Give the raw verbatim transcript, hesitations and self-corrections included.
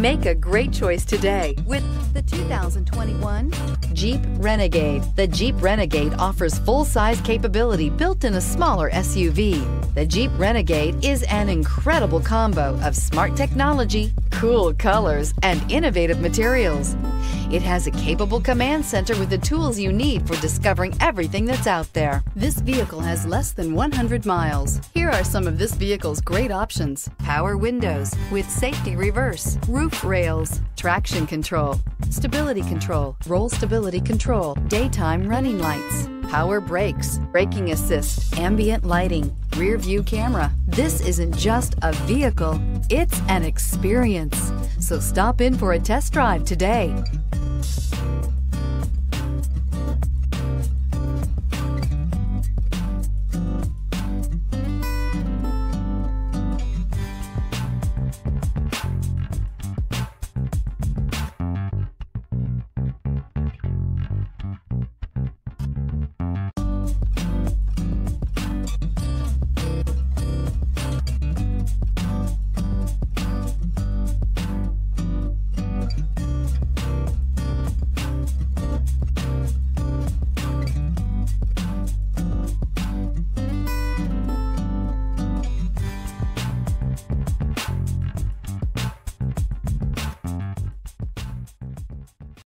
Make a great choice today with the two thousand twenty-one Jeep Renegade. The Jeep Renegade offers full-size capability built in a smaller S U V. The Jeep Renegade is an incredible combo of smart technology, cool colors, and innovative materials. It has a capable command center with the tools you need for discovering everything that's out there. This vehicle has less than one hundred miles. Here are some of this vehicle's great options: power windows with safety reverse, roof rails, traction control, stability control, roll stability control, daytime running lights, power brakes, braking assist, ambient lighting, rear view camera. This isn't just a vehicle, it's an experience. So stop in for a test drive today.